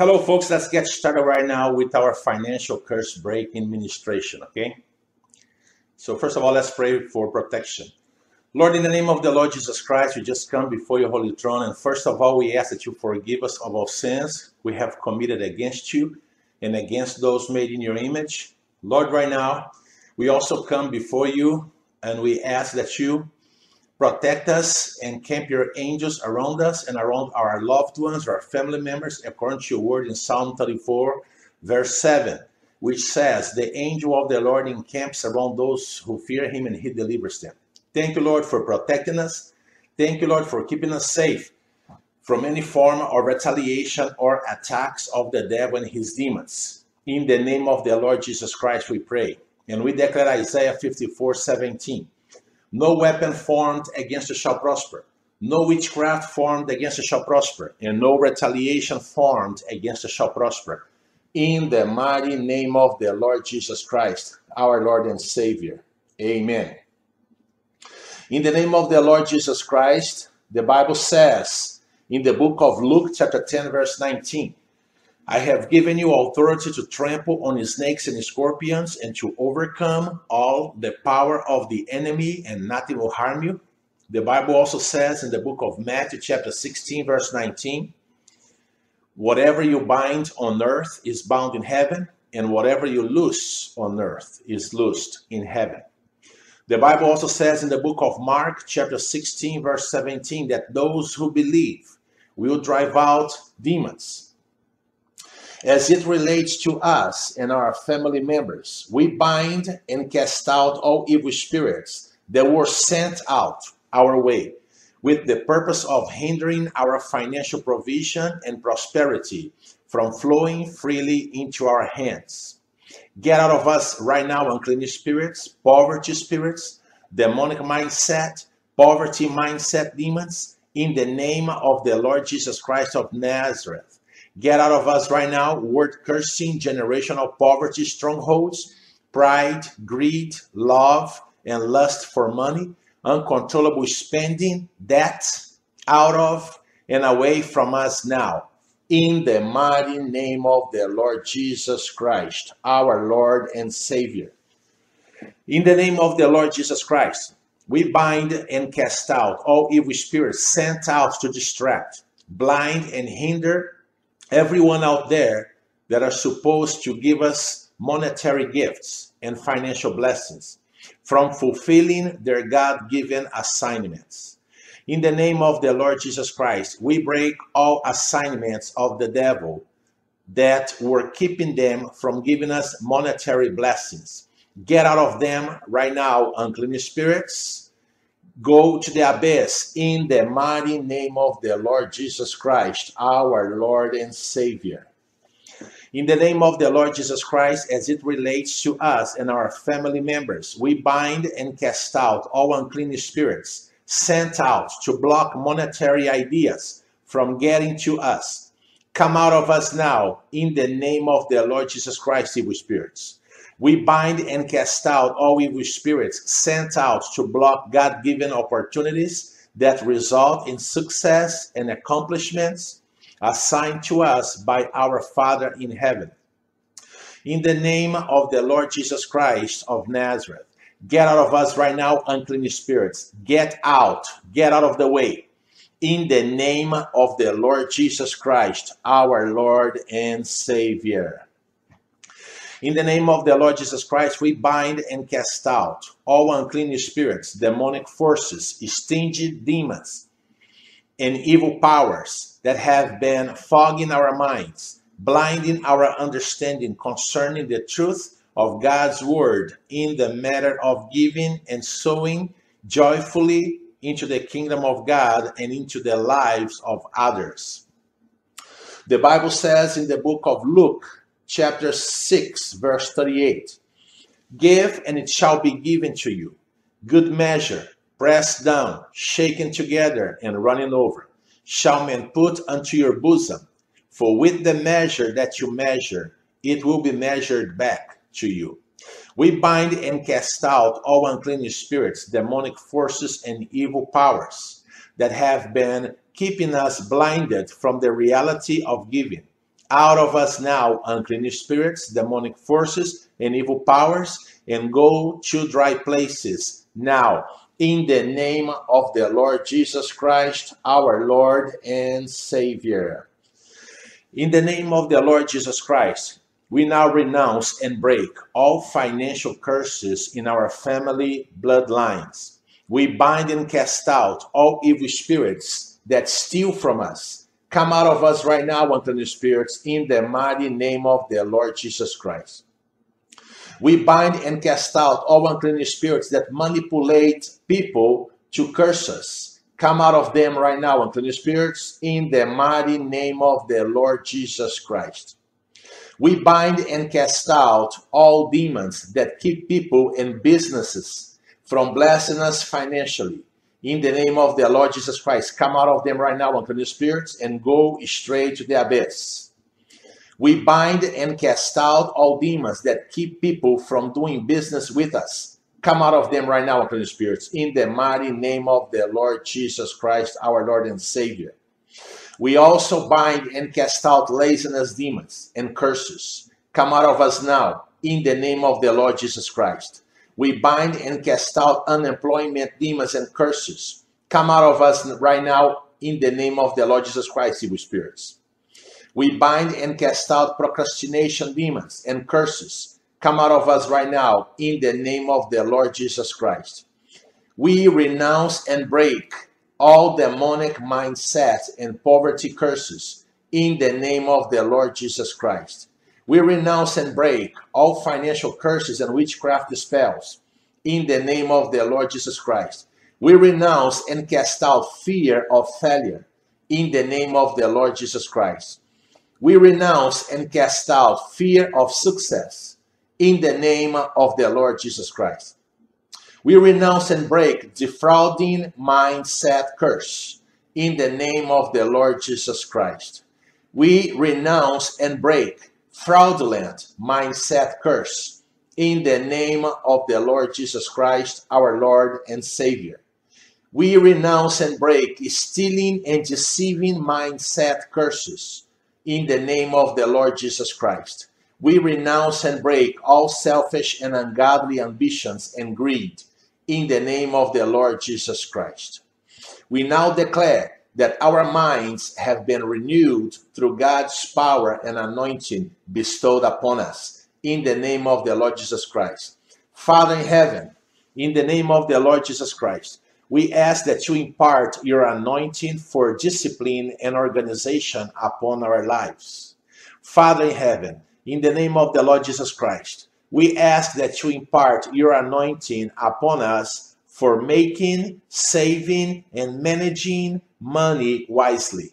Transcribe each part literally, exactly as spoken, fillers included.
Hello folks, let's get started right now with our financial curse breaking ministration, okay? So first of all, let's pray for protection. Lord, in the name of the Lord Jesus Christ, we just come before your holy throne, and first of all, we ask that you forgive us of our sins we have committed against you and against those made in your image. Lord, right now, we also come before you and we ask that you protect us and camp your angels around us and around our loved ones, our family members, according to your word in Psalm thirty-four, verse seven, which says, the angel of the Lord encamps around those who fear him and he delivers them. Thank you, Lord, for protecting us. Thank you, Lord, for keeping us safe from any form of retaliation or attacks of the devil and his demons. In the name of the Lord Jesus Christ, we pray. And we declare Isaiah fifty-four, seventeen. No weapon formed against us shall prosper. No witchcraft formed against us shall prosper. And no retaliation formed against us shall prosper. In the mighty name of the Lord Jesus Christ, our Lord and Savior. Amen. In the name of the Lord Jesus Christ, the Bible says in the book of Luke, chapter ten, verse nineteen, I have given you authority to trample on snakes and scorpions and to overcome all the power of the enemy, and nothing will harm you. The Bible also says in the book of Matthew, chapter sixteen, verse nineteen, whatever you bind on earth is bound in heaven, and whatever you loose on earth is loosed in heaven. The Bible also says in the book of Mark, chapter sixteen, verse seventeen, that those who believe will drive out demons. As it relates to us and our family members, we bind and cast out all evil spirits that were sent out our way with the purpose of hindering our financial provision and prosperity from flowing freely into our hands. Get out of us right now unclean spirits, poverty spirits, demonic mindset, poverty mindset demons, in the name of the Lord Jesus Christ of Nazareth. Get out of us right now word cursing, generational poverty strongholds, pride, greed, love, and lust for money, uncontrollable spending, debt, out of and away from us now. In the mighty name of the Lord Jesus Christ, our Lord and Savior. In the name of the Lord Jesus Christ, we bind and cast out all evil spirits sent out to distract, blind, and hinder everyone out there that are supposed to give us monetary gifts and financial blessings from fulfilling their God-given assignments. In the name of the Lord Jesus Christ, we break all assignments of the devil that were keeping them from giving us monetary blessings. Get out of them right now, unclean spirits. Go to the abyss in the mighty name of the Lord Jesus Christ, our Lord and Savior. In the name of the Lord Jesus Christ, as it relates to us and our family members, we bind and cast out all unclean spirits sent out to block monetary ideas from getting to us. Come out of us now in the name of the Lord Jesus Christ, evil spirits. We bind and cast out all evil spirits sent out to block God-given opportunities that result in success and accomplishments assigned to us by our Father in heaven. In the name of the Lord Jesus Christ of Nazareth, get out of us right now, unclean spirits. Get out, get out of the way. In the name of the Lord Jesus Christ, our Lord and Savior. In the name of the Lord Jesus Christ, we bind and cast out all unclean spirits, demonic forces, stingy demons, and evil powers that have been fogging our minds, blinding our understanding concerning the truth of God's word in the matter of giving and sowing joyfully into the kingdom of God and into the lives of others. The Bible says in the book of Luke, chapter six, verse thirty-eight, give and it shall be given to you. Good measure, pressed down, shaken together, and running over, shall men put unto your bosom. For with the measure that you measure, it will be measured back to you. We bind and cast out all unclean spirits, demonic forces, and evil powers that have been keeping us blinded from the reality of giving, out of us now, unclean spirits, demonic forces, and evil powers, and go to dry places now, in the name of the Lord Jesus Christ, our Lord and Savior. In the name of the Lord Jesus Christ, we now renounce and break all financial curses in our family bloodlines. We bind and cast out all evil spirits that steal from us. Come out of us right now, unclean spirits, in the mighty name of the Lord Jesus Christ. We bind and cast out all unclean spirits that manipulate people to curse us. Come out of them right now, unclean spirits, in the mighty name of the Lord Jesus Christ. We bind and cast out all demons that keep people and businesses from blessing us financially. In the name of the Lord Jesus Christ, come out of them right now, unclean spirits, and go straight to the abyss. We bind and cast out all demons that keep people from doing business with us. Come out of them right now, unclean spirits, in the mighty name of the Lord Jesus Christ, our Lord and Savior. We also bind and cast out laziness demons and curses. Come out of us now, in the name of the Lord Jesus Christ. We bind and cast out unemployment demons and curses. Come out of us right now, in the name of the Lord Jesus Christ, evil spirits. We bind and cast out procrastination demons and curses. Come out of us right now, in the name of the Lord Jesus Christ. We renounce and break all demonic mindsets and poverty curses in the name of the Lord Jesus Christ. We renounce and break all financial curses and witchcraft spells in the name of the Lord Jesus Christ. We renounce and cast out fear of failure in the name of the Lord Jesus Christ. We renounce and cast out fear of success in the name of the Lord Jesus Christ. We renounce and break defrauding mindset curse in the name of the Lord Jesus Christ. We renounce and break fraudulent mindset curse in the name of the Lord Jesus Christ, our Lord and Savior. We renounce and break stealing and deceiving mindset curses in the name of the Lord Jesus Christ. We renounce and break all selfish and ungodly ambitions and greed in the name of the Lord Jesus Christ. We now declare that our minds have been renewed through God's power and anointing bestowed upon us in the name of the Lord Jesus Christ. Father in heaven, in the name of the Lord Jesus Christ, we ask that you impart your anointing for discipline and organization upon our lives. Father in heaven, in the name of the Lord Jesus Christ, we ask that you impart your anointing upon us for making, saving, and managing money wisely.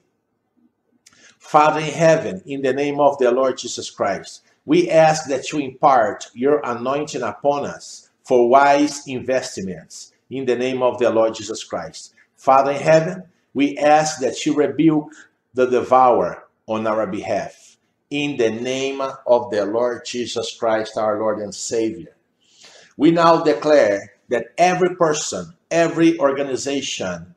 Father in heaven, in the name of the Lord Jesus Christ, we ask that you impart your anointing upon us for wise investments, in the name of the Lord Jesus Christ. Father in heaven, we ask that you rebuke the devourer on our behalf, in the name of the Lord Jesus Christ, our Lord and Savior. We now declare that every person, every organization,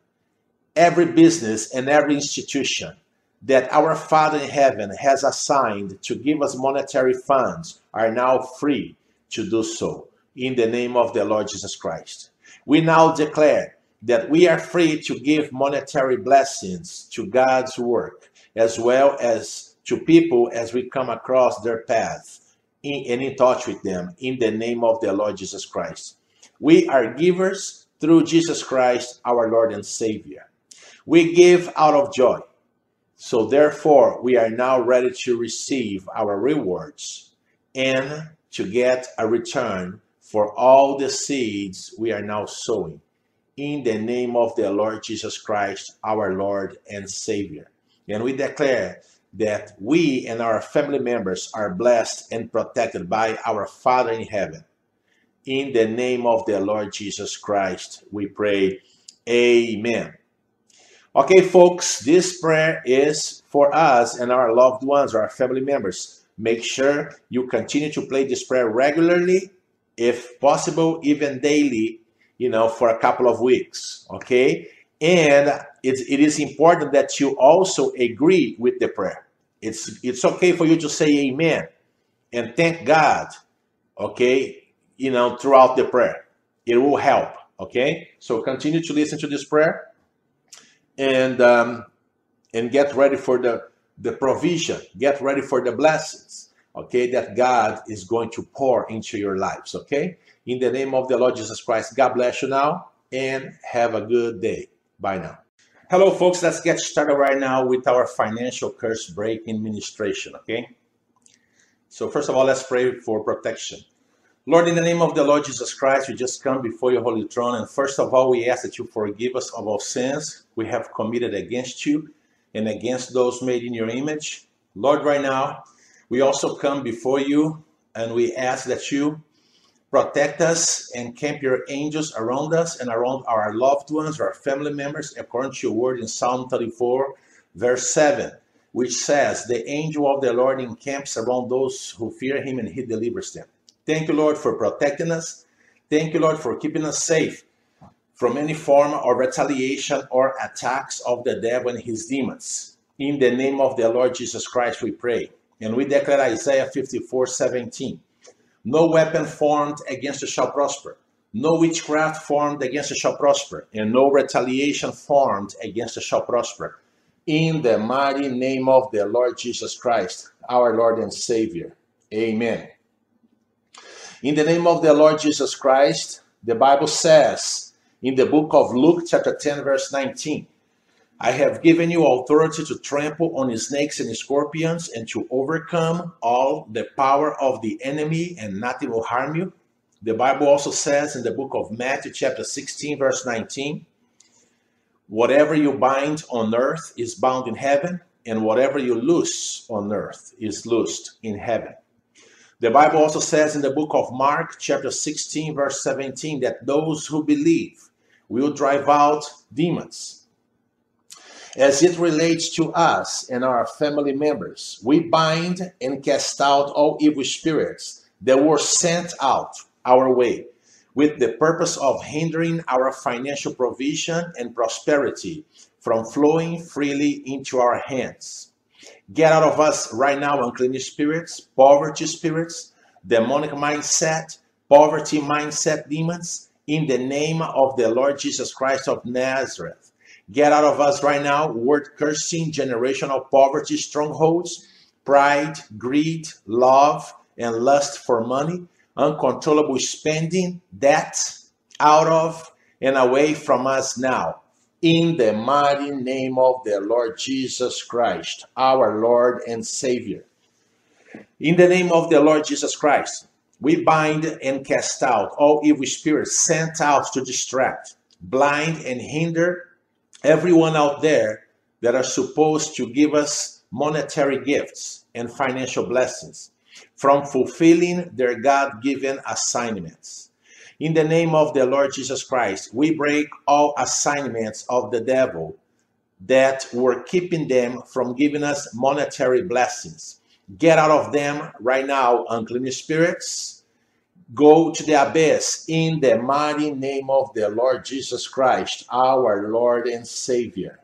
every business, and every institution that our Father in heaven has assigned to give us monetary funds are now free to do so, in the name of the Lord Jesus Christ. We now declare that we are free to give monetary blessings to God's work, as well as to people as we come across their path in, and in touch with them, in the name of the Lord Jesus Christ. We are givers through Jesus Christ, our Lord and Savior. We give out of joy. So therefore, we are now ready to receive our rewards and to get a return for all the seeds we are now sowing, in the name of the Lord Jesus Christ, our Lord and Savior. And we declare that we and our family members are blessed and protected by our Father in heaven. In the name of the Lord Jesus Christ, we pray. Amen. Okay, folks, this prayer is for us and our loved ones, our family members. Make sure you continue to play this prayer regularly, if possible, even daily, you know, for a couple of weeks, okay? And it, it is important that you also agree with the prayer. It's, it's okay for you to say amen and thank God, okay, you know, throughout the prayer. It will help, okay? So continue to listen to this prayer and um, and get ready for the, the provision. Get ready for the blessings, okay, that God is going to pour into your lives, okay? In the name of the Lord Jesus Christ, God bless you now and have a good day. Bye now. Hello, folks. Let's get started right now with our financial curse breaking ministration, okay? So first of all, let's pray for protection. Lord, in the name of the Lord Jesus Christ, we just come before your holy throne. And first of all, we ask that you forgive us of our sins we have committed against you and against those made in your image. Lord, right now, we also come before you and we ask that you protect us and camp your angels around us and around our loved ones, our family members, according to your word in Psalm thirty-four, verse seven. Which says, the angel of the Lord encamps around those who fear him and he delivers them. Thank you, Lord, for protecting us. Thank you, Lord, for keeping us safe from any form of retaliation or attacks of the devil and his demons. In the name of the Lord Jesus Christ, we pray. And we declare Isaiah fifty-four seventeen. No weapon formed against us shall prosper. No witchcraft formed against us shall prosper. And no retaliation formed against us shall prosper. In the mighty name of the Lord Jesus Christ, our Lord and Savior. Amen. In the name of the Lord Jesus Christ, the Bible says in the book of Luke chapter ten verse nineteen, I have given you authority to trample on snakes and scorpions and to overcome all the power of the enemy and nothing will harm you. The Bible also says in the book of Matthew chapter sixteen verse nineteen, whatever you bind on earth is bound in heaven, and whatever you loose on earth is loosed in heaven. The Bible also says in the book of Mark, chapter sixteen, verse seventeen, that those who believe will drive out demons. As it relates to us and our family members, we bind and cast out all evil spirits that were sent out our way, with the purpose of hindering our financial provision and prosperity from flowing freely into our hands. Get out of us right now unclean spirits, poverty spirits, demonic mindset, poverty mindset demons, in the name of the Lord Jesus Christ of Nazareth. Get out of us right now word cursing, generational poverty strongholds, pride, greed, love, and lust for money, uncontrollable spending, debt, out of and away from us now. In the mighty name of the Lord Jesus Christ, our Lord and Savior. In the name of the Lord Jesus Christ, we bind and cast out all evil spirits sent out to distract, blind, and hinder everyone out there that are supposed to give us monetary gifts and financial blessings from fulfilling their God-given assignments. In the name of the Lord Jesus Christ, we break all assignments of the devil that were keeping them from giving us monetary blessings. Get out of them right now, unclean spirits. Go to the abyss in the mighty name of the Lord Jesus Christ, our Lord and Savior.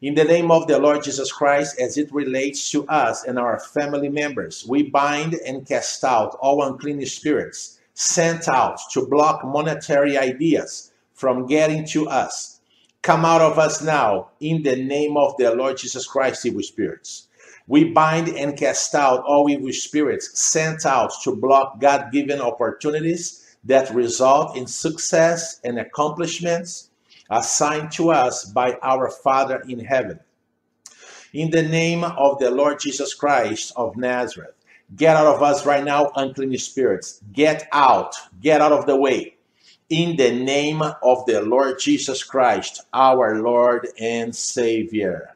In the name of the Lord Jesus Christ, as it relates to us and our family members, we bind and cast out all unclean spirits sent out to block monetary ideas from getting to us. Come out of us now in the name of the Lord Jesus Christ, evil spirits. We bind and cast out all evil spirits sent out to block God-given opportunities that result in success and accomplishments assigned to us by our Father in heaven. In the name of the Lord Jesus Christ of Nazareth, get out of us right now, unclean spirits. Get out, get out of the way. In the name of the Lord Jesus Christ, our Lord and Savior.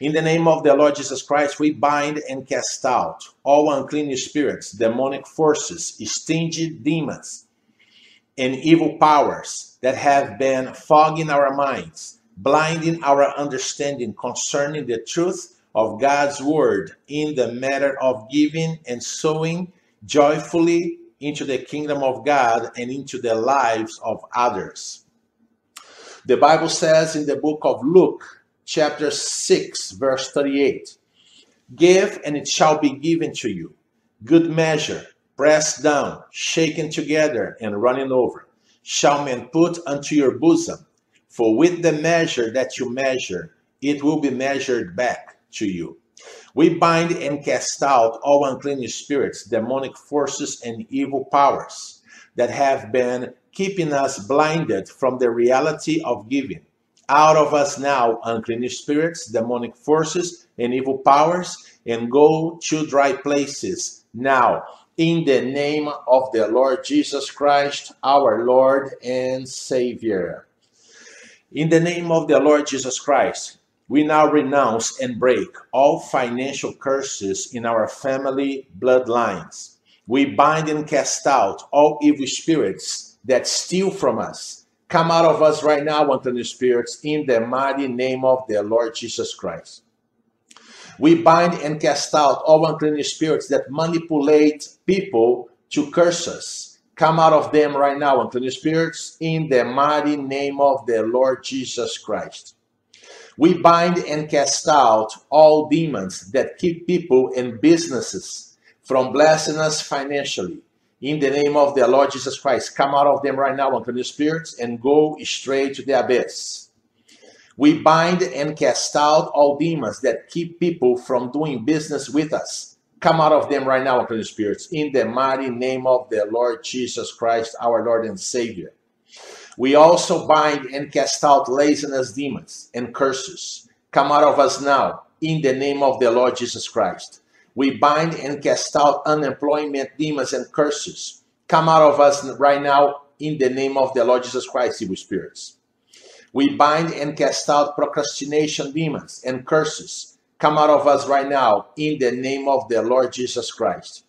In the name of the Lord Jesus Christ, we bind and cast out all unclean spirits, demonic forces, stingy demons, and evil powers that have been fogging our minds, blinding our understanding concerning the truth of God's word in the matter of giving and sowing joyfully into the kingdom of God and into the lives of others. The Bible says in the book of Luke, chapter six, verse thirty-eight. Give, and it shall be given to you. Good measure, pressed down, shaken together, and running over, shall men put unto your bosom. For with the measure that you measure, it will be measured back to you. We bind and cast out all unclean spirits, demonic forces, and evil powers that have been keeping us blinded from the reality of giving. Out of us now, unclean spirits, demonic forces, and evil powers, and go to dry places now, in the name of the Lord Jesus Christ, our Lord and Savior. In the name of the Lord Jesus Christ, we now renounce and break all financial curses in our family bloodlines. We bind and cast out all evil spirits that steal from us. Come out of us right now, unclean spirits, in the mighty name of the Lord Jesus Christ. We bind and cast out all unclean spirits that manipulate people to curse us. Come out of them right now, unclean spirits, in the mighty name of the Lord Jesus Christ. We bind and cast out all demons that keep people and businesses from blessing us financially. In the name of the Lord Jesus Christ, come out of them right now, unclean spirits, and go straight to the abyss. We bind and cast out all demons that keep people from doing business with us. Come out of them right now, unclean spirits, in the mighty name of the Lord Jesus Christ, our Lord and Savior. We also bind and cast out laziness demons and curses. Come out of us now, in the name of the Lord Jesus Christ. We bind and cast out unemployment demons and curses. Come out of us right now in the name of the Lord Jesus Christ, evil spirits. We bind and cast out procrastination demons and curses. Come out of us right now in the name of the Lord Jesus Christ.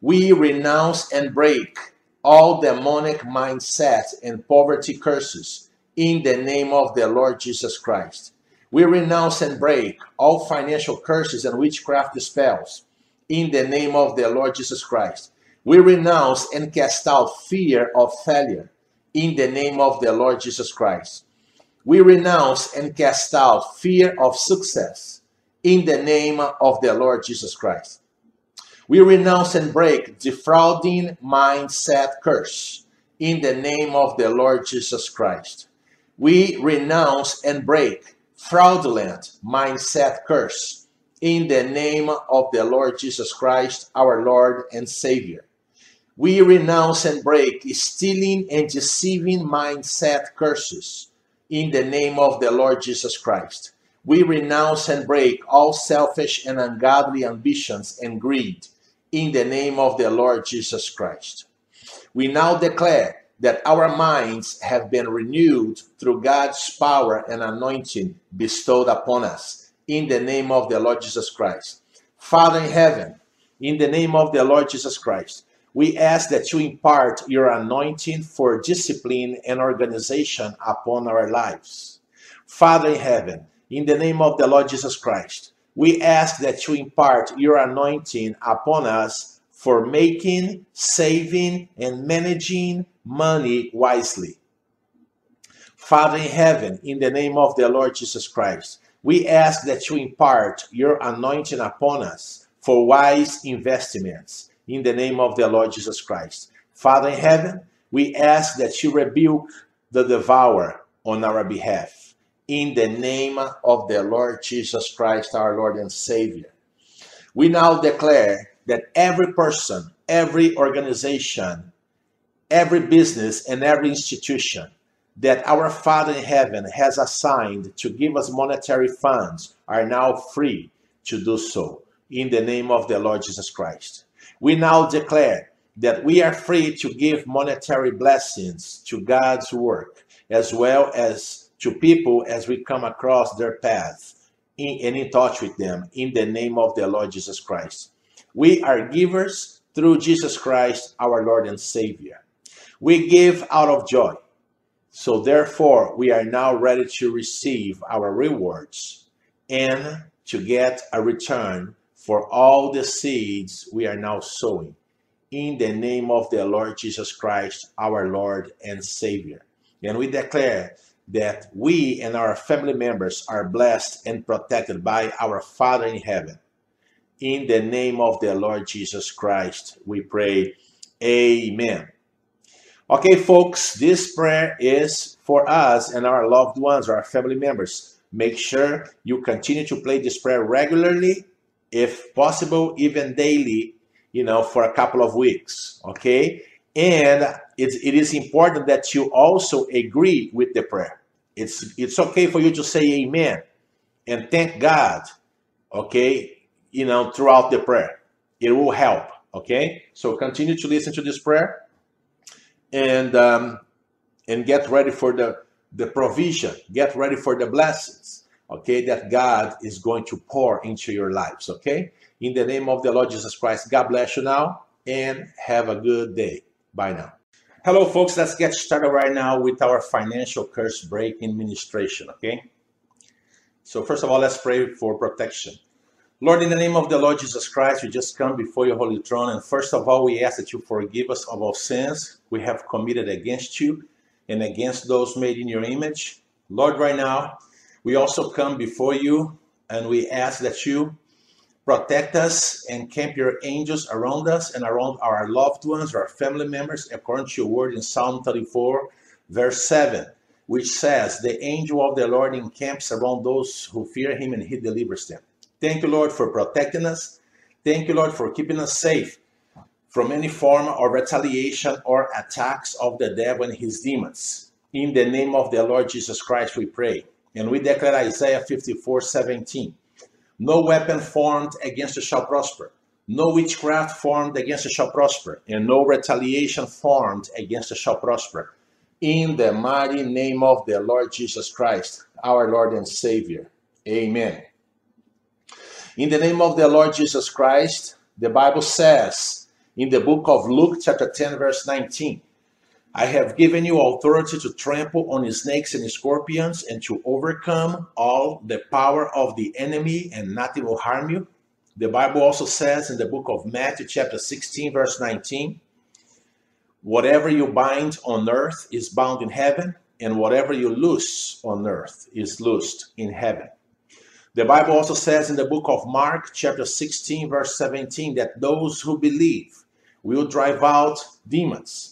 We renounce and break all demonic mindsets and poverty curses in the name of the Lord Jesus Christ. We renounce and break all financial curses and witchcraft spells in the name of the Lord Jesus Christ. We renounce and cast out fear of failure in the name of the Lord Jesus Christ. We renounce and cast out fear of success in the name of the Lord Jesus Christ. We renounce and break defrauding mindset curse in the name of the Lord Jesus Christ. We renounce and break fraudulent mindset curse in the name of the Lord Jesus Christ, our Lord and Savior. We renounce and break stealing and deceiving mindset curses in the name of the Lord Jesus Christ. We renounce and break all selfish and ungodly ambitions and greed in the name of the Lord Jesus Christ. We now declare that our minds have been renewed through God's power and anointing bestowed upon us in the name of the Lord Jesus Christ. Father in heaven, in the name of the Lord Jesus Christ, we ask that you impart your anointing for discipline and organization upon our lives. Father in heaven, in the name of the Lord Jesus Christ, we ask that you impart your anointing upon us for making, saving, and managing money wisely. Father in heaven, in the name of the Lord Jesus Christ, we ask that you impart your anointing upon us for wise investments in the name of the Lord Jesus Christ. Father in heaven, we ask that you rebuke the devourer on our behalf in the name of the Lord Jesus Christ, our Lord and Savior. We now declare that every person, every organization, every business and every institution that our Father in heaven has assigned to give us monetary funds are now free to do so in the name of the Lord Jesus Christ. We now declare that we are free to give monetary blessings to God's work as well as to people as we come across their path in, and in touch with them in the name of the Lord Jesus Christ. We are givers through Jesus Christ, our Lord and Savior. We give out of joy, so therefore we are now ready to receive our rewards and to get a return for all the seeds we are now sowing in the name of the Lord Jesus Christ, our Lord and Savior. And we declare that we and our family members are blessed and protected by our Father in heaven. In the name of the Lord Jesus Christ, we pray. Amen. Okay, folks, this prayer is for us and our loved ones, our family members. Make sure you continue to play this prayer regularly, if possible, even daily, you know, for a couple of weeks, okay? And it, it is important that you also agree with the prayer. It's, it's okay for you to say amen and thank God, okay, you know, throughout the prayer. It will help, okay? So continue to listen to this prayer and, um, and get ready for the, the provision. Get ready for the blessings, okay, that God is going to pour into your lives, okay? In the name of the Lord Jesus Christ, God bless you now and have a good day. Bye now. Hello, folks. Let's get started right now with our financial curse breaking ministration, okay? So first of all, let's pray for protection. Lord, in the name of the Lord Jesus Christ, we just come before your holy throne. And first of all, we ask that you forgive us of all sins we have committed against you and against those made in your image. Lord, right now, we also come before you and we ask that you protect us and camp your angels around us and around our loved ones, our family members, according to your word in Psalm thirty-four, verse seven, which says, the angel of the Lord encamps around those who fear him and he delivers them. Thank you, Lord, for protecting us. Thank you, Lord, for keeping us safe from any form of retaliation or attacks of the devil and his demons. In the name of the Lord Jesus Christ, we pray. And we declare Isaiah fifty-four, seventeen. No weapon formed against us shall prosper. No witchcraft formed against us shall prosper. And no retaliation formed against us shall prosper. In the mighty name of the Lord Jesus Christ, our Lord and Savior. Amen. In the name of the Lord Jesus Christ, the Bible says in the book of Luke chapter ten verse nineteen, I have given you authority to trample on snakes and scorpions and to overcome all the power of the enemy and nothing will harm you. The Bible also says in the book of Matthew chapter sixteen verse nineteen, whatever you bind on earth is bound in heaven and whatever you loose on earth is loosed in heaven. The Bible also says in the book of Mark chapter sixteen verse seventeen that those who believe will drive out demons.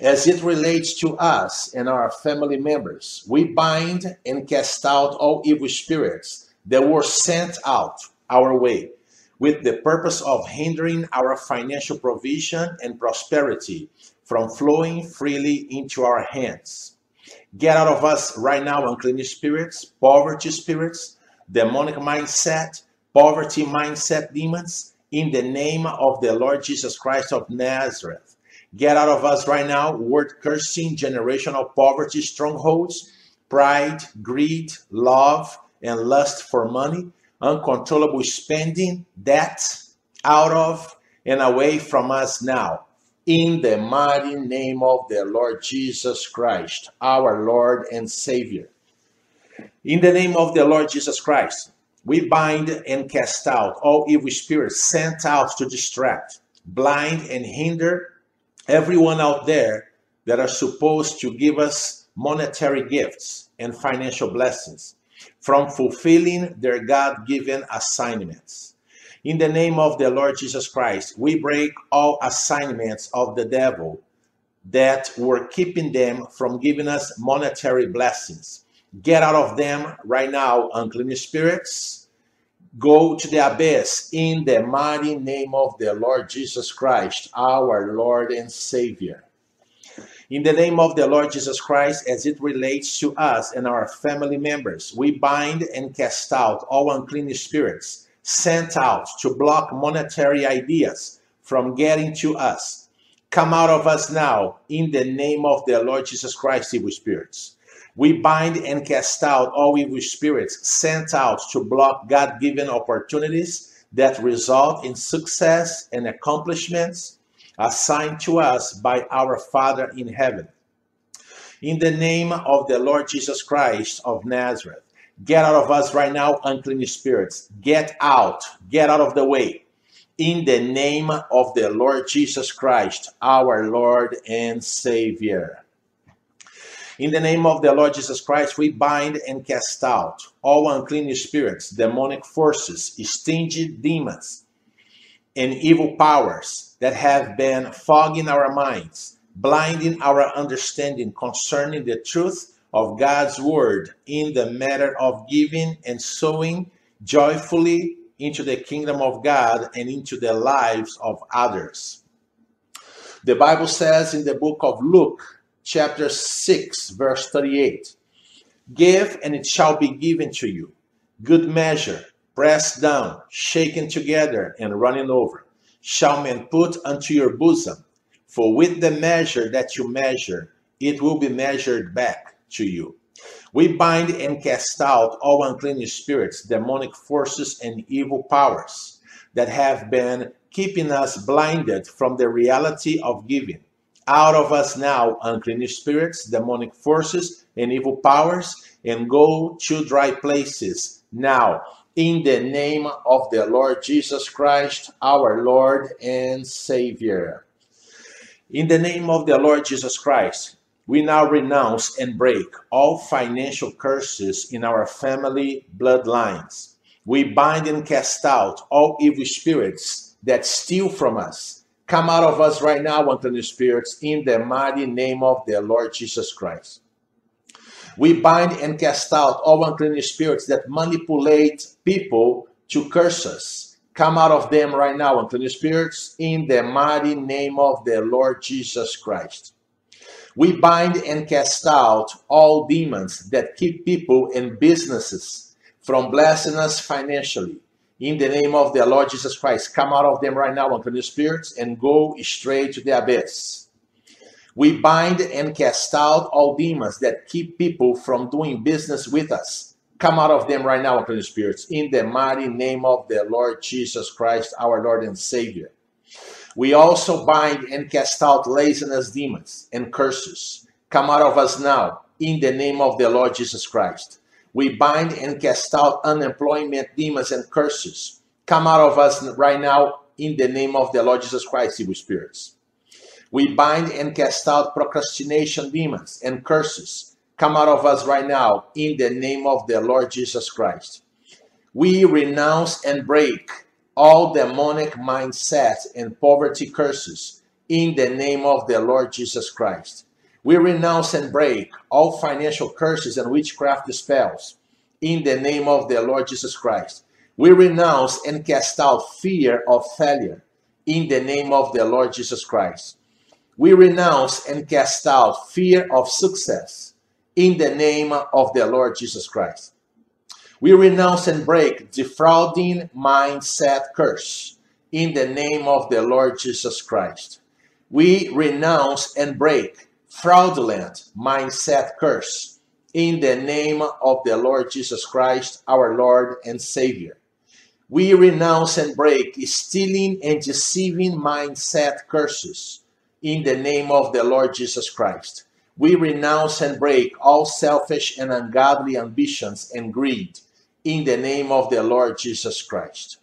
As it relates to us and our family members, we bind and cast out all evil spirits that were sent out our way with the purpose of hindering our financial provision and prosperity from flowing freely into our hands. Get out of us right now unclean spirits, poverty spirits, demonic mindset, poverty mindset demons, in the name of the Lord Jesus Christ of Nazareth. Get out of us right now word cursing, generational poverty strongholds, pride, greed, love, and lust for money, uncontrollable spending, debt, out of and away from us now. In the mighty name of the Lord Jesus Christ, our Lord and Savior. In the name of the Lord Jesus Christ, we bind and cast out all evil spirits sent out to distract, blind, and hinder everyone out there that are supposed to give us monetary gifts and financial blessings from fulfilling their God-given assignments. In the name of the Lord Jesus Christ, we break all assignments of the devil that were keeping them from giving us monetary blessings. Get out of them right now, unclean spirits. Go to the abyss in the mighty name of the Lord Jesus Christ, our Lord and Savior. In the name of the Lord Jesus Christ, as it relates to us and our family members, we bind and cast out all unclean spirits sent out to block monetary ideas from getting to us. Come out of us now in the name of the Lord Jesus Christ, evil spirits. We bind and cast out all evil spirits sent out to block God-given opportunities that result in success and accomplishments assigned to us by our Father in heaven. In the name of the Lord Jesus Christ of Nazareth, get out of us right now, unclean spirits. Get out. Get out of the way. In the name of the Lord Jesus Christ, our Lord and Savior. In the name of the Lord Jesus Christ, we bind and cast out all unclean spirits, demonic forces, stingy demons, and evil powers that have been fogging our minds, blinding our understanding concerning the truth of God's word in the matter of giving and sowing joyfully into the kingdom of God and into the lives of others. The Bible says in the book of Luke, chapter six, verse thirty-eight, "Give, and it shall be given to you. Good measure, pressed down, shaken together, and running over, shall men put unto your bosom. For with the measure that you measure, it will be measured back to you." We bind and cast out all unclean spirits, demonic forces, and evil powers that have been keeping us blinded from the reality of giving. Out of us now, unclean spirits, demonic forces, and evil powers, and go to dry places now, in the name of the Lord Jesus Christ, our Lord and Savior. In the name of the Lord Jesus Christ, we now renounce and break all financial curses in our family bloodlines. We bind and cast out all evil spirits that steal from us. Come out of us right now, unclean spirits, in the mighty name of the Lord Jesus Christ. We bind and cast out all unclean spirits that manipulate people to curse us. Come out of them right now, unclean spirits, in the mighty name of the Lord Jesus Christ. We bind and cast out all demons that keep people and businesses from blessing us financially. In the name of the Lord Jesus Christ, come out of them right now, unclean spirits, and go straight to the abyss. We bind and cast out all demons that keep people from doing business with us. Come out of them right now, unclean spirits, in the mighty name of the Lord Jesus Christ, our Lord and Savior. We also bind and cast out laziness demons and curses. Come out of us now, in the name of the Lord Jesus Christ. We bind and cast out unemployment demons and curses. Come out of us right now in the name of the Lord Jesus Christ, evil spirits. We bind and cast out procrastination demons and curses. Come out of us right now in the name of the Lord Jesus Christ. We renounce and break all demonic mindsets and poverty curses in the name of the Lord Jesus Christ. We renounce and break all financial curses and witchcraft spells in the name of the Lord Jesus Christ. We renounce and cast out fear of failure in the name of the Lord Jesus Christ. We renounce and cast out fear of success in the name of the Lord Jesus Christ. We renounce and break defrauding mindset curse in the name of the Lord Jesus Christ. We renounce and break fraudulent mindset curse in the name of the Lord Jesus Christ, our Lord and Savior. We renounce and break stealing and deceiving mindset curses in the name of the Lord Jesus Christ. We renounce and break all selfish and ungodly ambitions and greed in the name of the Lord Jesus Christ.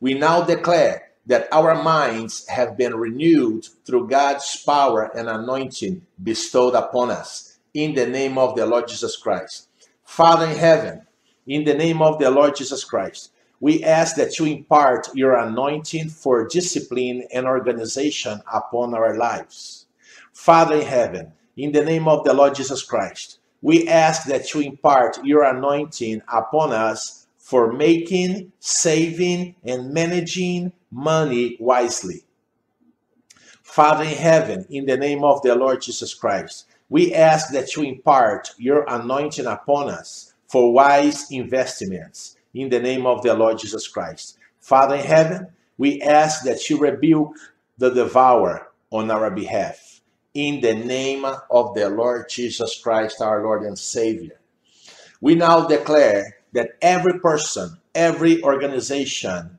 We now declare that our minds have been renewed through God's power and anointing bestowed upon us in the name of the Lord Jesus Christ. Father in heaven, in the name of the Lord Jesus Christ, we ask that you impart your anointing for discipline and organization upon our lives. Father in heaven, in the name of the Lord Jesus Christ, we ask that you impart your anointing upon us for making, saving, and managing money wisely. Father in heaven, in the name of the Lord Jesus Christ, we ask that you impart your anointing upon us for wise investments in the name of the Lord Jesus Christ. Father in heaven, we ask that you rebuke the devourer on our behalf in the name of the Lord Jesus Christ, our Lord and Savior. We now declare that every person, every organization,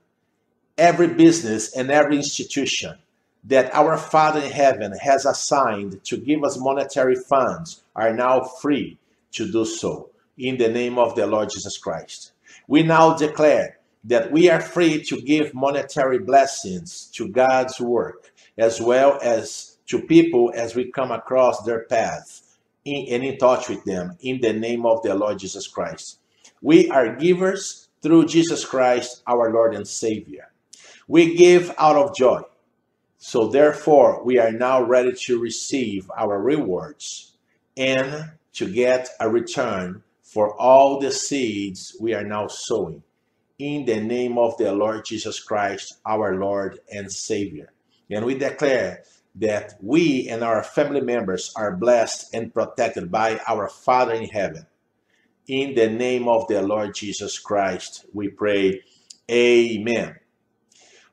every business and every institution that our Father in heaven has assigned to give us monetary funds are now free to do so in the name of the Lord Jesus Christ. We now declare that we are free to give monetary blessings to God's work as well as to people as we come across their path in, and in touch with them in the name of the Lord Jesus Christ. We are givers through Jesus Christ, our Lord and Savior. We give out of joy. So therefore, we are now ready to receive our rewards and to get a return for all the seeds we are now sowing in the name of the Lord Jesus Christ, our Lord and Savior. And we declare that we and our family members are blessed and protected by our Father in heaven. In the name of the Lord Jesus Christ, we pray. Amen.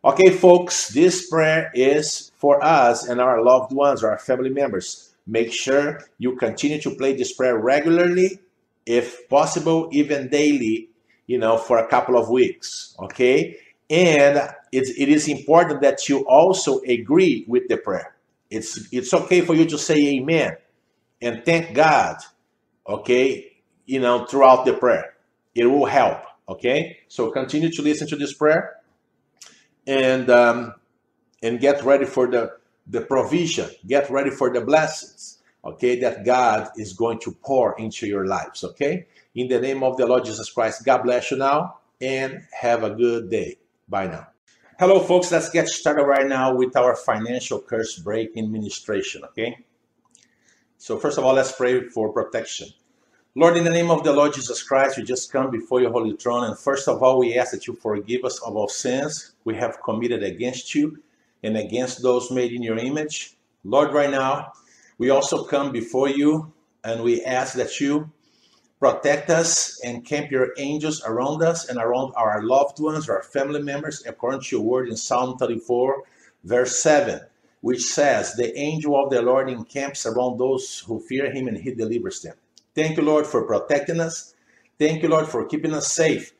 Okay, folks, this prayer is for us and our loved ones, our family members. Make sure you continue to play this prayer regularly, if possible, even daily, you know, for a couple of weeks, okay? And it, it is important that you also agree with the prayer. It's, it's okay for you to say amen and thank God, okay, you know, throughout the prayer. It will help, okay? So continue to listen to this prayer and um, and get ready for the, the provision. Get ready for the blessings, okay, that God is going to pour into your lives, okay? In the name of the Lord Jesus Christ, God bless you now and have a good day. Bye now. Hello, folks. Let's get started right now with our financial curse breaking ministration, okay? So first of all, let's pray for protection. Lord, in the name of the Lord Jesus Christ, we just come before your holy throne. And first of all, we ask that you forgive us of all sins we have committed against you and against those made in your image. Lord, right now, we also come before you and we ask that you protect us and camp your angels around us and around our loved ones, our family members, according to your word in Psalm thirty-four, verse seven, which says, "The angel of the Lord encamps around those who fear him and he delivers them." Thank you, Lord, for protecting us. Thank you, Lord, for keeping us safe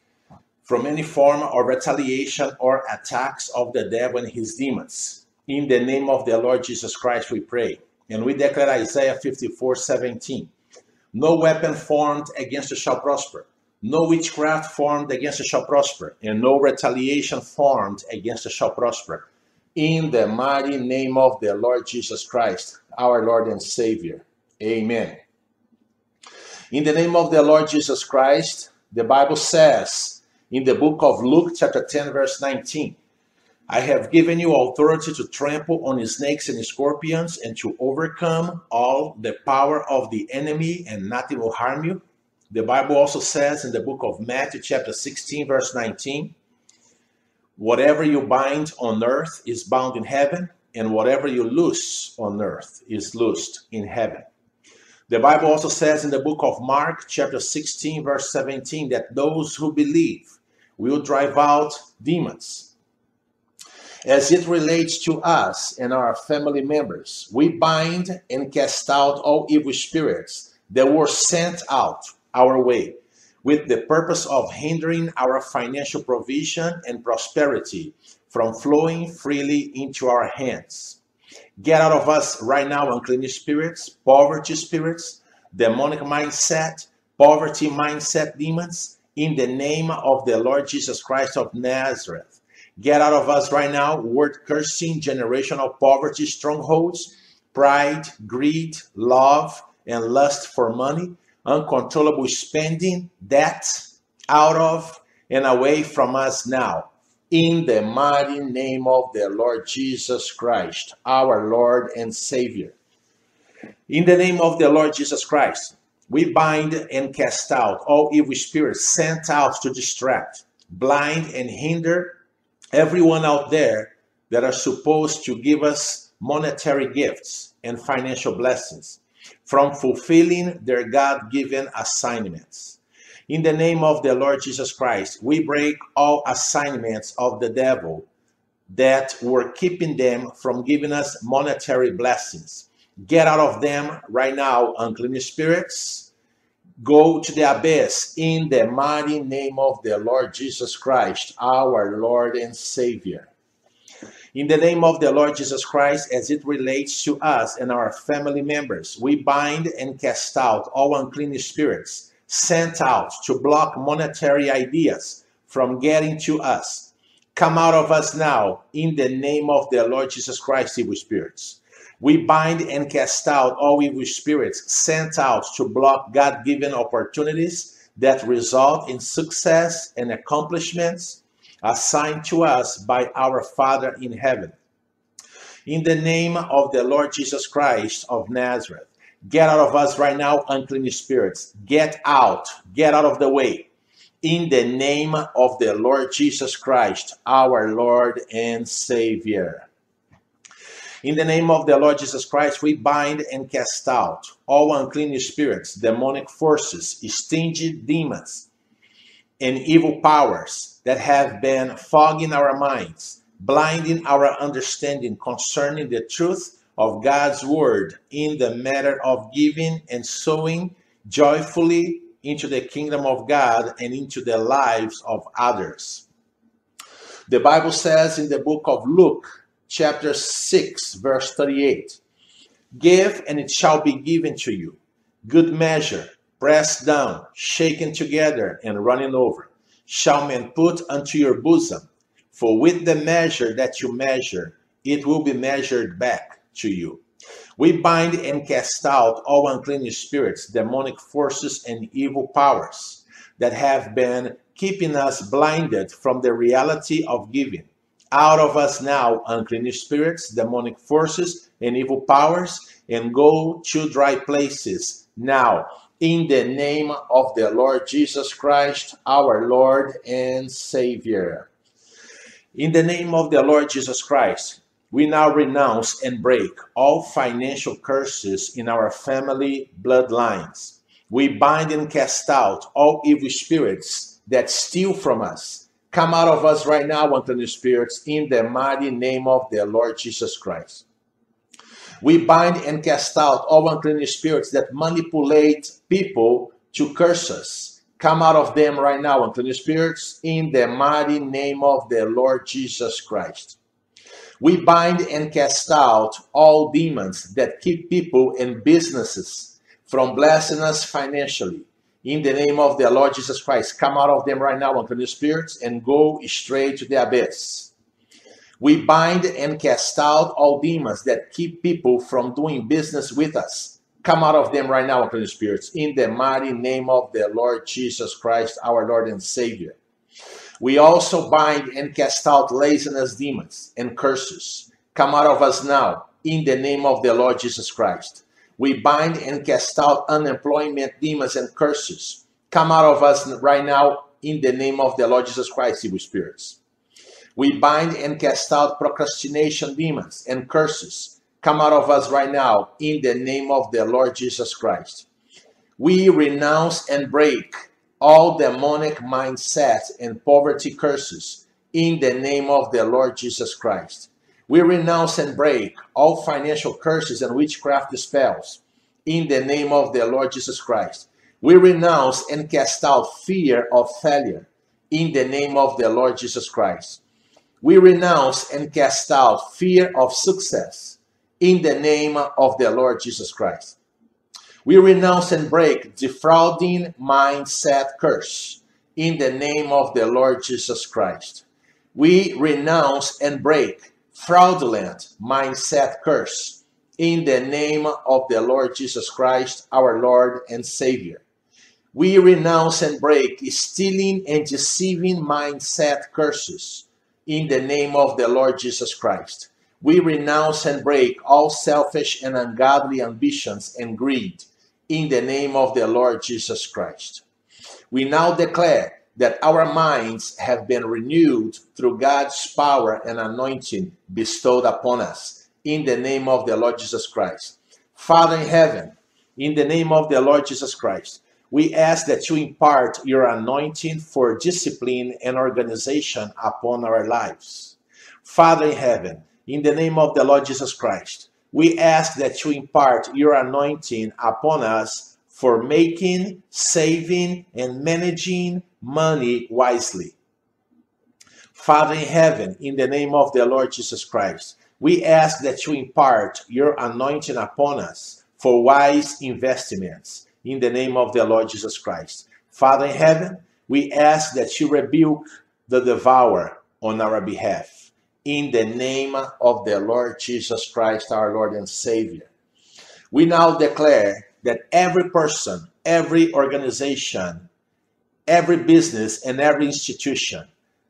from any form of retaliation or attacks of the devil and his demons. In the name of the Lord Jesus Christ, we pray. And we declare Isaiah fifty-four seventeen. No weapon formed against us shall prosper. No witchcraft formed against us shall prosper. And no retaliation formed against us shall prosper. In the mighty name of the Lord Jesus Christ, our Lord and Savior. Amen. In the name of the Lord Jesus Christ, the Bible says in the book of Luke chapter ten verse nineteen, "I have given you authority to trample on snakes and scorpions and to overcome all the power of the enemy, and nothing will harm you." The Bible also says in the book of Matthew chapter sixteen verse nineteen, "Whatever you bind on earth is bound in heaven, and whatever you loose on earth is loosed in heaven." The Bible also says in the book of Mark, chapter sixteen, verse seventeen, that those who believe will drive out demons. As it relates to us and our family members, we bind and cast out all evil spirits that were sent out our way with the purpose of hindering our financial provision and prosperity from flowing freely into our hands. Get out of us right now unclean spirits, poverty spirits, demonic mindset, poverty mindset demons, in the name of the Lord Jesus Christ of Nazareth. Get out of us right now word cursing, generational poverty strongholds, pride, greed, love, and lust for money, uncontrollable spending, debt, out of and away from us now. In the mighty name of the Lord Jesus Christ, our Lord and Savior. In the name of the Lord Jesus Christ, we bind and cast out all evil spirits sent out to distract, blind, and hinder everyone out there that are supposed to give us monetary gifts and financial blessings from fulfilling their God-given assignments. In the name of the Lord Jesus Christ, we break all assignments of the devil that were keeping them from giving us monetary blessings. Get out of them right now, unclean spirits. Go to the abyss in the mighty name of the Lord Jesus Christ, our Lord and Savior. In the name of the Lord Jesus Christ, as it relates to us and our family members, we bind and cast out all unclean spirits sent out to block monetary ideas from getting to us. Come out of us now in the name of the Lord Jesus Christ, evil spirits. We bind and cast out all evil spirits sent out to block God-given opportunities that result in success and accomplishments assigned to us by our Father in heaven. In the name of the Lord Jesus Christ of Nazareth, get out of us right now, unclean spirits. Get out. Get out of the way. In the name of the Lord Jesus Christ, our Lord and Savior. In the name of the Lord Jesus Christ, we bind and cast out all unclean spirits, demonic forces, stingy demons, and evil powers that have been fogging our minds, blinding our understanding concerning the truth of God's word in the matter of giving and sowing joyfully into the kingdom of God and into the lives of others. The Bible says in the book of Luke, chapter six, verse thirty-eight, "Give, and it shall be given to you. Good measure, pressed down, shaken together, and running over, shall men put unto your bosom. For with the measure that you measure, it will be measured back to you." We bind and cast out all unclean spirits, demonic forces, and evil powers that have been keeping us blinded from the reality of giving. Out of us now, unclean spirits, demonic forces, and evil powers, and go to dry places now, in the name of the Lord Jesus Christ, our Lord and Savior. In the name of the Lord Jesus Christ, we now renounce and break all financial curses in our family bloodlines. We bind and cast out all evil spirits that steal from us. Come out of us right now, unclean spirits, in the mighty name of the Lord Jesus Christ. We bind and cast out all unclean spirits that manipulate people to curse us. Come out of them right now, unclean spirits, in the mighty name of the Lord Jesus Christ. We bind and cast out all demons that keep people and businesses from blessing us financially. In the name of the Lord Jesus Christ, come out of them right now, unclean spirits, and go straight to the abyss. We bind and cast out all demons that keep people from doing business with us. Come out of them right now, unclean spirits, in the mighty name of the Lord Jesus Christ, our Lord and Savior. We also bind and cast out laziness demons and curses. Come out of us now, in the name of the Lord Jesus Christ. We bind and cast out unemployment demons and curses. Come out of us right now, in the name of the Lord Jesus Christ, evil spirits. We bind and cast out procrastination demons and curses. Come out of us right now, in the name of the Lord Jesus Christ. We renounce and break all demonic mindsets and poverty curses in the name of the Lord Jesus Christ. We renounce and break all financial curses and witchcraft spells in the name of the Lord Jesus Christ. We renounce and cast out fear of failure in the name of the Lord Jesus Christ. We renounce and cast out fear of success in the name of the Lord Jesus Christ. We renounce and break defrauding mindset curse in the name of the Lord Jesus Christ. We renounce and break fraudulent mindset curse in the name of the Lord Jesus Christ, our Lord and Savior. We renounce and break stealing and deceiving mindset curses in the name of the Lord Jesus Christ. We renounce and break all selfish and ungodly ambitions and greed in the name of the Lord Jesus Christ. We now declare that our minds have been renewed through God's power and anointing bestowed upon us in the name of the Lord Jesus Christ. Father in heaven, in the name of the Lord Jesus Christ, we ask that you impart your anointing for discipline and organization upon our lives. Father in heaven, in the name of the Lord Jesus Christ, we ask that you impart your anointing upon us for making, saving, and managing money wisely. Father in heaven, in the name of the Lord Jesus Christ, we ask that you impart your anointing upon us for wise investments. In the name of the Lord Jesus Christ. Father in heaven, we ask that you rebuke the devourer on our behalf. in the name of the Lord Jesus Christ, our Lord and Savior. We now declare that every person, every organization, every business, and every institution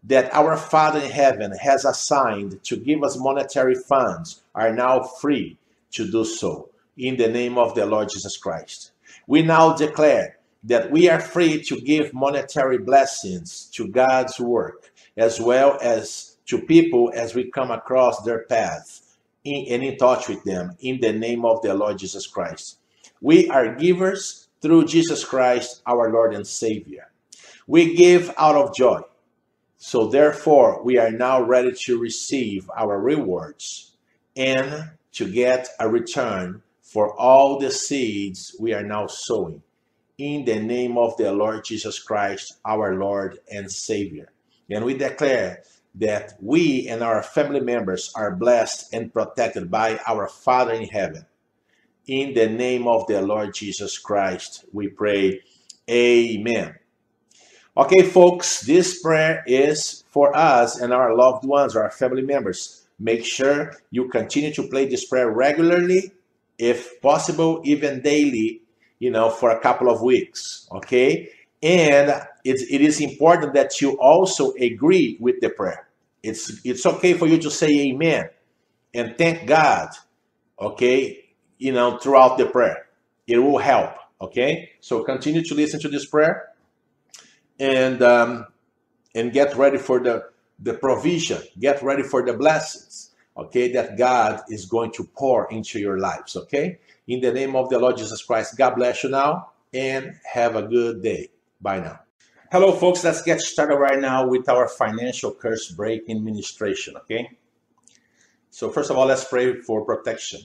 that our Father in heaven has assigned to give us monetary funds are now free to do so in the name of the Lord Jesus Christ. We now declare that we are free to give monetary blessings to God's work as well as to people as we come across their path in, and in touch with them in the name of the Lord Jesus Christ. We are givers through Jesus Christ, our Lord and Savior. We give out of joy. So therefore, we are now ready to receive our rewards and to get a return for all the seeds we are now sowing in the name of the Lord Jesus Christ, our Lord and Savior. And we declare that we and our family members are blessed and protected by our Father in heaven. In the name of the Lord Jesus Christ, we pray. Amen. Okay, folks, this prayer is for us and our loved ones, our family members. Make sure you continue to play this prayer regularly, if possible, even daily, you know, for a couple of weeks, okay? And it, it is important that you also agree with the prayer. It's, it's okay for you to say amen and thank God, okay, you know, throughout the prayer. It will help, okay? So continue to listen to this prayer. And um, and get ready for the, the provision. Get ready for the blessings, okay, that God is going to pour into your lives, okay? In the name of the Lord Jesus Christ, God bless you now and have a good day. Bye now. Hello, folks. Let's get started right now with our financial curse breaking ministration, okay? So first of all, let's pray for protection.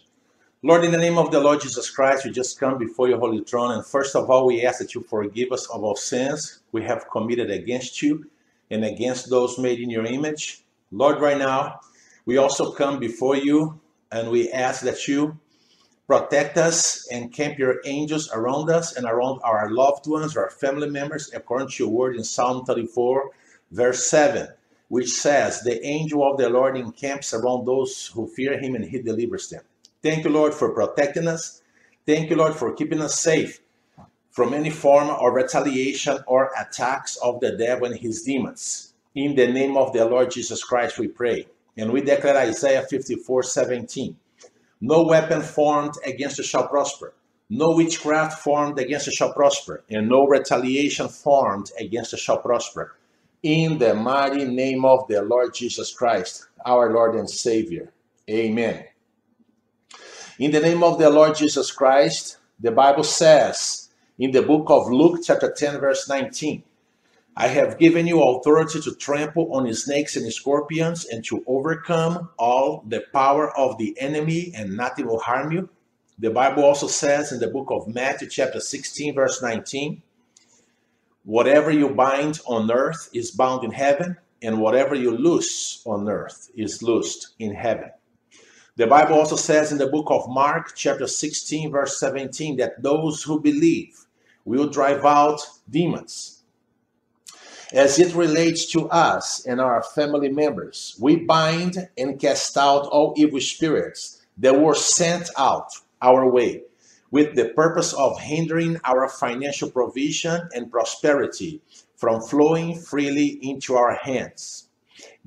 Lord, in the name of the Lord Jesus Christ, we just come before your holy throne. And first of all, we ask that you forgive us of our sins we have committed against you and against those made in your image. Lord, right now, we also come before you and we ask that you protect us and camp your angels around us and around our loved ones, our family members, according to your word in Psalm thirty-four, verse seven, which says, "The angel of the Lord encamps around those who fear him and he delivers them." Thank you, Lord, for protecting us. Thank you, Lord, for keeping us safe from any form of retaliation or attacks of the devil and his demons. In the name of the Lord Jesus Christ, we pray. And we declare Isaiah fifty-four seventeen. No weapon formed against us shall prosper. No witchcraft formed against us shall prosper. And no retaliation formed against us shall prosper. In the mighty name of the Lord Jesus Christ, our Lord and Savior. Amen. In the name of the Lord Jesus Christ, the Bible says in the book of Luke chapter ten verse nineteen, "I have given you authority to trample on snakes and scorpions and to overcome all the power of the enemy and nothing will harm you." The Bible also says in the book of Matthew chapter sixteen verse nineteen, "Whatever you bind on earth is bound in heaven and whatever you loose on earth is loosed in heaven." The Bible also says in the book of Mark, chapter sixteen, verse seventeen, that those who believe will drive out demons. As it relates to us and our family members, we bind and cast out all evil spirits that were sent out our way with the purpose of hindering our financial provision and prosperity from flowing freely into our hands.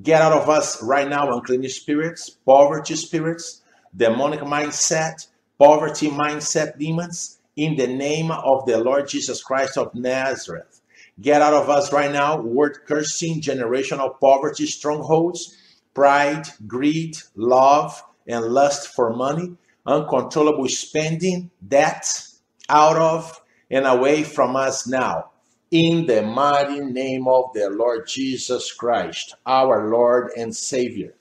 Get out of us right now unclean spirits, poverty spirits, demonic mindset, poverty mindset demons, in the name of the Lord Jesus Christ of Nazareth. Get out of us right now word cursing, generational poverty strongholds, pride, greed, love, and lust for money, uncontrollable spending, debt, out of and away from us now. In the mighty name of the Lord Jesus Christ, our Lord and Savior.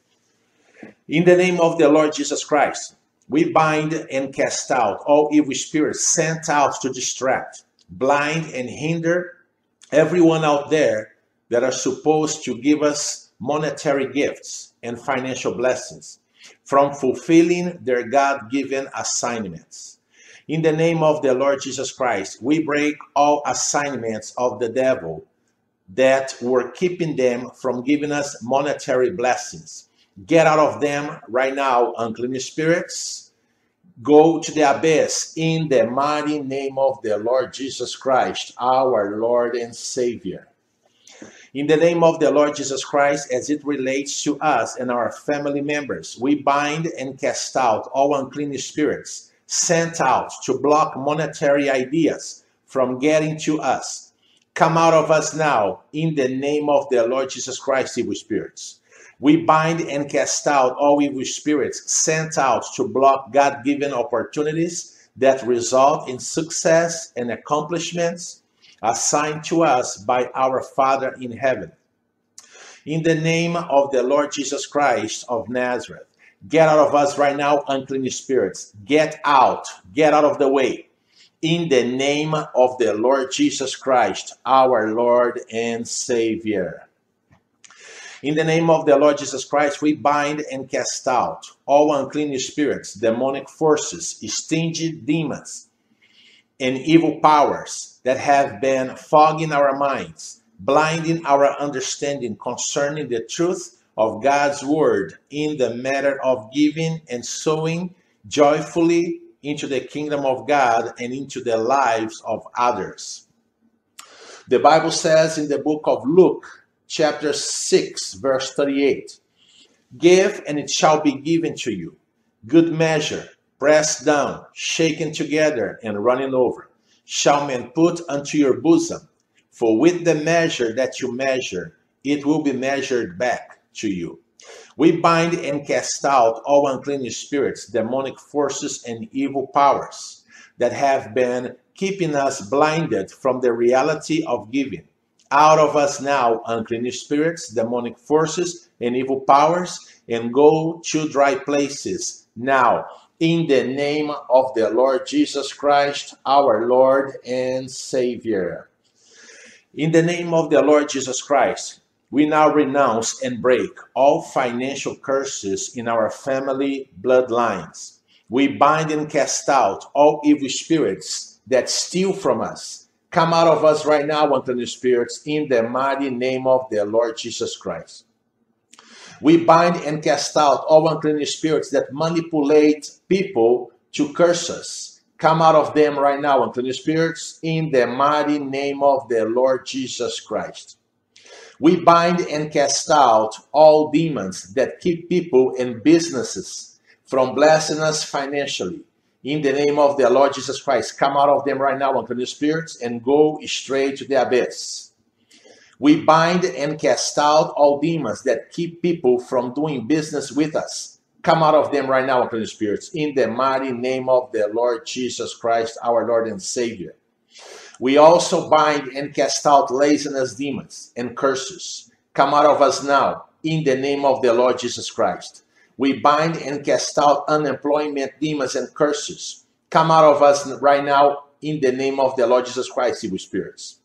In the name of the Lord Jesus Christ, we bind and cast out all evil spirits sent out to distract, blind, and hinder everyone out there that are supposed to give us monetary gifts and financial blessings from fulfilling their God-given assignments. In the name of the Lord Jesus Christ, we break all assignments of the devil that were keeping them from giving us monetary blessings. Get out of them right now, unclean spirits. Go to the abyss in the mighty name of the Lord Jesus Christ, our Lord and Savior. In the name of the Lord Jesus Christ, as it relates to us and our family members, we bind and cast out all unclean spirits sent out to block monetary ideas from getting to us. Come out of us now in the name of the Lord Jesus Christ, evil spirits. We bind and cast out all evil spirits sent out to block God-given opportunities that result in success and accomplishments assigned to us by our Father in heaven. In the name of the Lord Jesus Christ of Nazareth, get out of us right now, unclean spirits. Get out, get out of the way. In the name of the Lord Jesus Christ, our Lord and Savior. In the name of the Lord Jesus Christ, we bind and cast out all unclean spirits, demonic forces, stingy demons, and evil powers that have been fogging our minds, blinding our understanding concerning the truth of God's word in the matter of giving and sowing joyfully into the kingdom of God and into the lives of others. The Bible says in the book of Luke, chapter six, verse thirty-eight, "Give and it shall be given to you, good measure, pressed down, shaken together, and running over, shall men put unto your bosom. For with the measure that you measure, it will be measured back to you." We bind and cast out all unclean spirits, demonic forces, and evil powers that have been keeping us blinded from the reality of giving. Out of us now, unclean spirits, demonic forces, and evil powers, and go to dry places now. In the name of the Lord Jesus Christ, our Lord and Savior. In the name of the Lord Jesus Christ, we now renounce and break all financial curses in our family bloodlines. We bind and cast out all evil spirits that steal from us. Come out of us right now, unclean spirits, in the mighty name of the Lord Jesus Christ. We bind and cast out all unclean spirits that manipulate people to curse us. Come out of them right now, unclean spirits, in the mighty name of the Lord Jesus Christ. We bind and cast out all demons that keep people and businesses from blessing us financially. In the name of the Lord Jesus Christ, come out of them right now, unclean spirits, and go straight to the abyss. We bind and cast out all demons that keep people from doing business with us. Come out of them right now, unclean spirits, in the mighty name of the Lord Jesus Christ, our Lord and Savior. We also bind and cast out laziness demons and curses. Come out of us now, in the name of the Lord Jesus Christ. We bind and cast out unemployment demons and curses. Come out of us right now, in the name of the Lord Jesus Christ, evil spirits.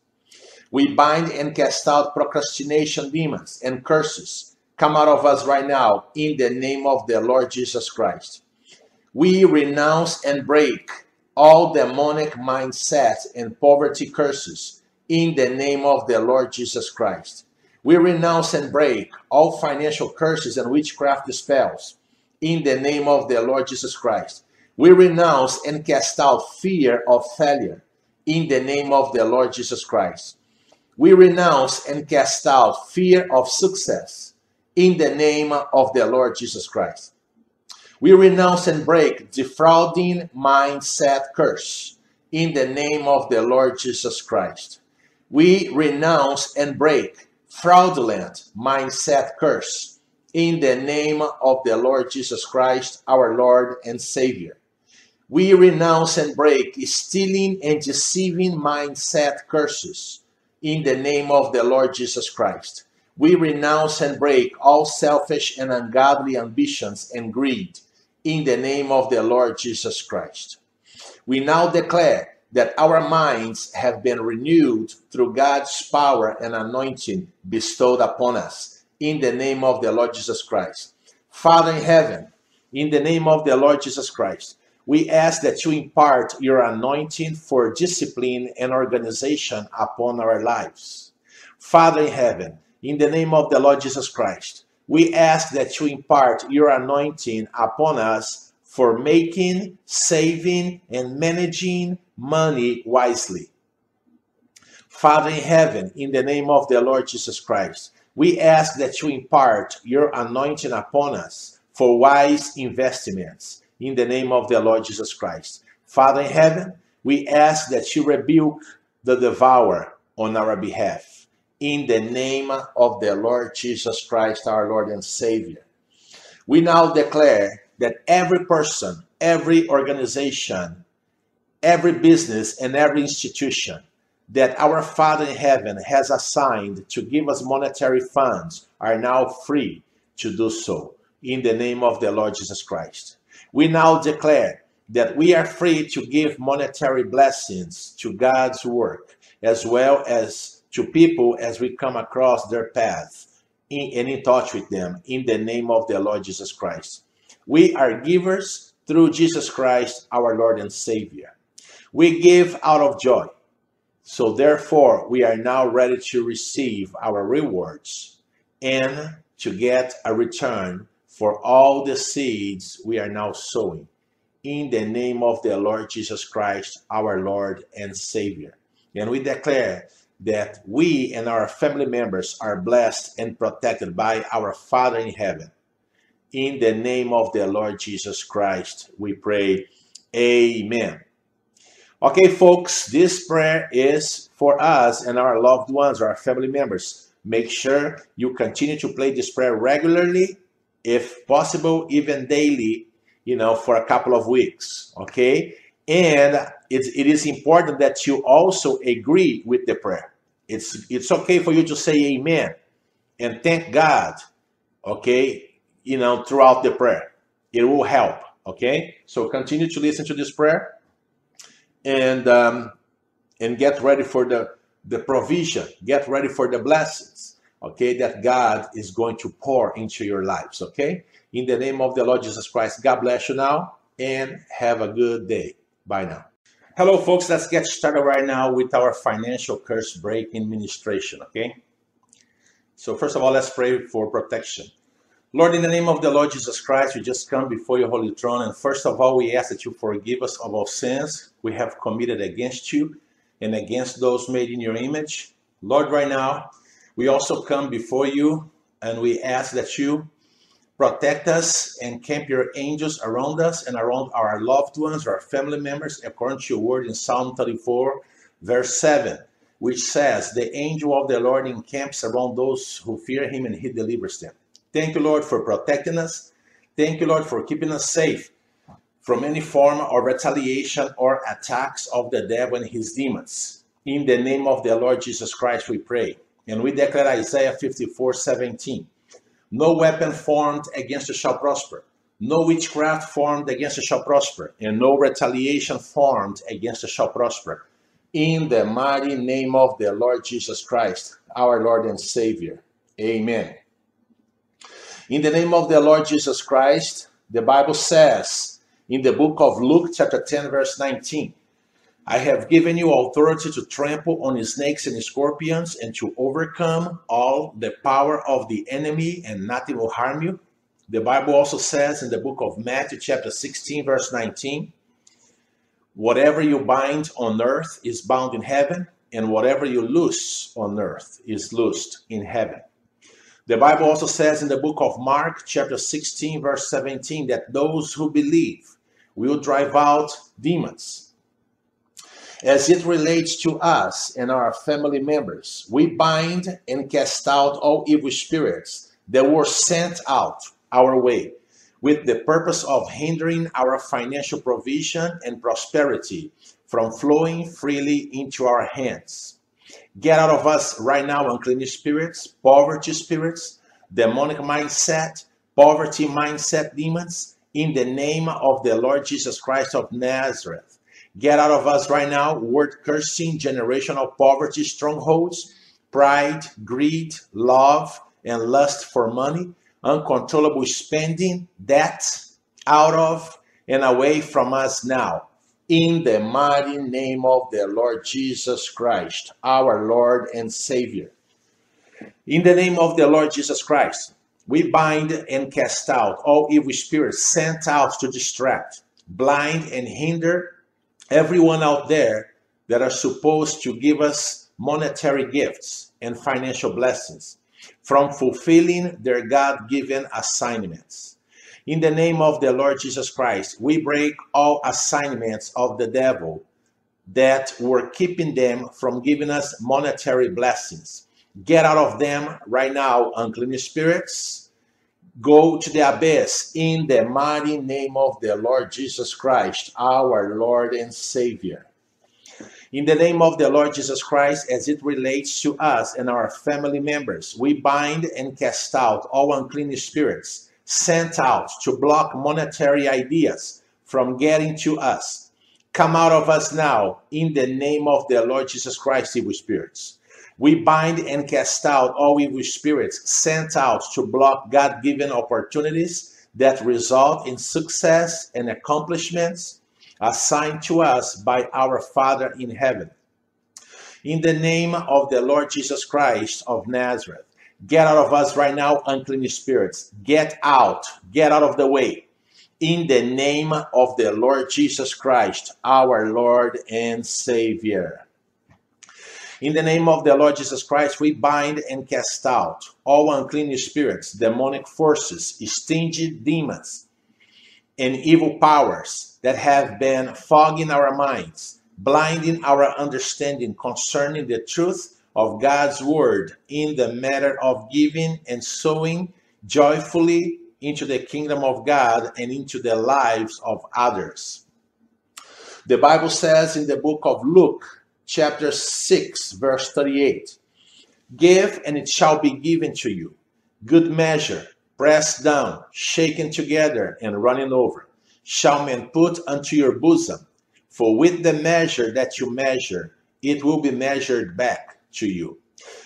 We bind and cast out procrastination demons and curses. Come out of us right now in the name of the Lord Jesus Christ. We renounce and break all demonic mindsets and poverty curses in the name of the Lord Jesus Christ. We renounce and break all financial curses and witchcraft spells in the name of the Lord Jesus Christ. We renounce and cast out fear of failure in the name of the Lord Jesus Christ. We renounce and cast out fear of success in the name of the Lord Jesus Christ. We renounce and break defrauding mindset curse in the name of the Lord Jesus Christ. We renounce and break fraudulent mindset curse in the name of the Lord Jesus Christ, our Lord and Savior. We renounce and break stealing and deceiving mindset curses in the name of the Lord Jesus Christ. We renounce and break all selfish and ungodly ambitions and greed in the name of the Lord Jesus Christ. We now declare that our minds have been renewed through God's power and anointing bestowed upon us in the name of the Lord Jesus Christ. Father in heaven, in the name of the Lord Jesus Christ, we ask that you impart your anointing for discipline and organization upon our lives. Father in heaven, in the name of the Lord Jesus Christ, we ask that you impart your anointing upon us for making, saving, and managing money wisely. Father in heaven, in the name of the Lord Jesus Christ, we ask that you impart your anointing upon us for wise investments, in the name of the Lord Jesus Christ. Father in heaven, we ask that you rebuke the devourer on our behalf, in the name of the Lord Jesus Christ, our Lord and Savior. We now declare that every person, every organization, every business, and every institution that our Father in heaven has assigned to give us monetary funds are now free to do so, in the name of the Lord Jesus Christ. We now declare that we are free to give monetary blessings to God's work, as well as to people as we come across their path in, and in touch with them, in the name of the Lord Jesus Christ. We are givers through Jesus Christ, our Lord and Savior. We give out of joy. So therefore, we are now ready to receive our rewards and to get a return for all the seeds we are now sowing, in the name of the Lord Jesus Christ, our Lord and Savior. And we declare that we and our family members are blessed and protected by our Father in heaven. In the name of the Lord Jesus Christ, we pray. Amen. Okay, folks, this prayer is for us and our loved ones, our family members. Make sure you continue to play this prayer regularly, if possible, even daily, you know, for a couple of weeks, okay? And it, it is important that you also agree with the prayer. It's, it's okay for you to say amen and thank God, okay, you know, throughout the prayer. It will help, okay? So continue to listen to this prayer. And um, and get ready for the, the provision. Get ready for the blessings, okay, that God is going to pour into your lives, okay? In the name of the Lord Jesus Christ, God bless you now and have a good day. Bye now. Hello, folks. Let's get started right now with our financial curse breaking ministration, okay? So first of all, let's pray for protection. Lord, in the name of the Lord Jesus Christ, we just come before your holy throne. And first of all, we ask that you forgive us of our sins we have committed against you and against those made in your image. Lord, right now, we also come before you and we ask that you protect us and camp your angels around us and around our loved ones, our family members, according to your word in Psalm thirty-four, verse seven, which says, "The angel of the Lord encamps around those who fear him and he delivers them." Thank you, Lord, for protecting us. Thank you, Lord, for keeping us safe from any form of retaliation or attacks of the devil and his demons. In the name of the Lord Jesus Christ, we pray. And we declare Isaiah fifty-four seventeen. No weapon formed against us shall prosper. No witchcraft formed against us shall prosper. And no retaliation formed against us shall prosper. In the mighty name of the Lord Jesus Christ, our Lord and Savior. Amen. In the name of the Lord Jesus Christ, the Bible says in the book of Luke chapter ten verse nineteen, "I have given you authority to trample on snakes and scorpions and to overcome all the power of the enemy and nothing will harm you." The Bible also says in the book of Matthew chapter sixteen verse nineteen, "Whatever you bind on earth is bound in heaven and whatever you loose on earth is loosed in heaven." The Bible also says in the book of Mark, chapter sixteen, verse seventeen, that those who believe will drive out demons. As it relates to us and our family members, we bind and cast out all evil spirits that were sent out our way with the purpose of hindering our financial provision and prosperity from flowing freely into our hands. Get out of us right now unclean spirits, poverty spirits, demonic mindset, poverty mindset demons, in the name of the Lord Jesus Christ of Nazareth. Get out of us right now word cursing, generational poverty strongholds, pride, greed, love, and lust for money, uncontrollable spending, debt, out of and away from us now. In the mighty name of the Lord Jesus Christ, our Lord and Savior. In the name of the Lord Jesus Christ, We bind and cast out all evil spirits sent out to distract, blind, and hinder everyone out there that are supposed to give us monetary gifts and financial blessings from fulfilling their God-given assignments. In the name of the Lord Jesus Christ, we break all assignments of the devil that were keeping them from giving us monetary blessings. Get out of them right now, unclean spirits. Go to the abyss in the mighty name of the Lord Jesus Christ, our Lord and Savior. In the name of the Lord Jesus Christ, as it relates to us and our family members, we bind and cast out all unclean spirits sent out to block monetary ideas from getting to us. Come out of us now in the name of the Lord Jesus Christ, evil spirits. We bind and cast out all evil spirits sent out to block God-given opportunities that result in success and accomplishments assigned to us by our Father in heaven. In the name of the Lord Jesus Christ of Nazareth, get out of us right now, unclean spirits. Get out, get out of the way. In the name of the Lord Jesus Christ, our Lord and Savior. In the name of the Lord Jesus Christ, we bind and cast out all unclean spirits, demonic forces, stingy demons, and evil powers that have been fogging our minds, blinding our understanding concerning the truth of God's word in the matter of giving and sowing joyfully into the kingdom of God and into the lives of others. The Bible says in the book of Luke, chapter six, verse thirty-eight, "Give, and it shall be given to you. Good measure, pressed down, shaken together, and running over, shall men put unto your bosom. For with the measure that you measure, it will be measured back to you."